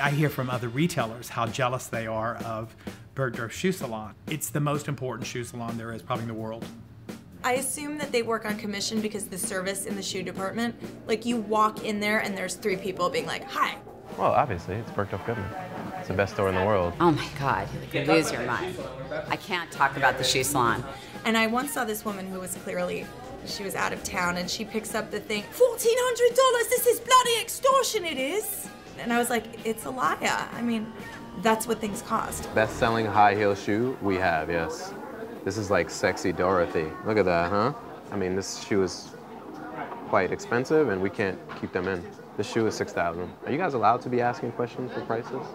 I hear from other retailers how jealous they are of Bergdorf Shoe Salon. It's the most important shoe salon there is probably in the world. I assume that they work on commission because the service in the shoe department, like you walk in there and there's three people being like, hi. Well, obviously, it's Bergdorf Goodman. It's the best store in the world. Oh my God, you lose your mind. I can't talk about the shoe salon. And I once saw this woman who was clearly, she was out of town and she picks up the thing, $1,400, this is bloody extortion, it is. And I was like, it's a lie. I mean, that's what things cost. Best selling high heel shoe we have, yes. This is like sexy Dorothy. Look at that, huh? I mean, this shoe is quite expensive and we can't keep them in. This shoe is $6,000. Are you guys allowed to be asking questions for prices?